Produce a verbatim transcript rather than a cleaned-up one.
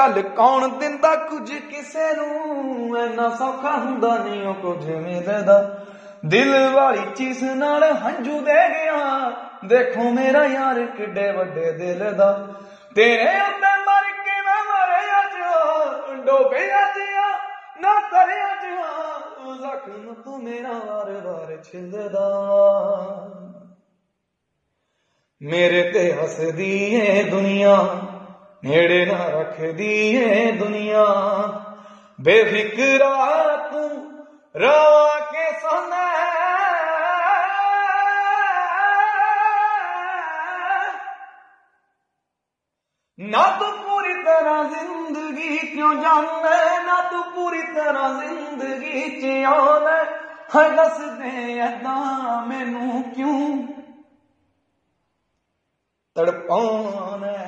गल कौन दिंदा कुछ किसे नूं, ऐना सौखा हुंदा नहीं ओ कुछ मेरे दा। दिल वाली चीज नाल हंझू दे गया, देखो मेरा यार किड्डे वड्डे दिल दा। तेरे उत्ते मर के मैं मरिया जिया, डोबिया जिया ना तरिया जिया, जख्म तू मेरा वार वार छिलदा। मेरे ते हसदी है दुनिया, नेड़े ना रख दी है दुनिया। बेफिक्रा तू रवा के सोना, ना तू पूरी तरह जिंदगी क्यों जाने, ना तू पूरी तरह जिंदगी जियाने। हर दस दे अदा मैनू क्यों तड़पाने।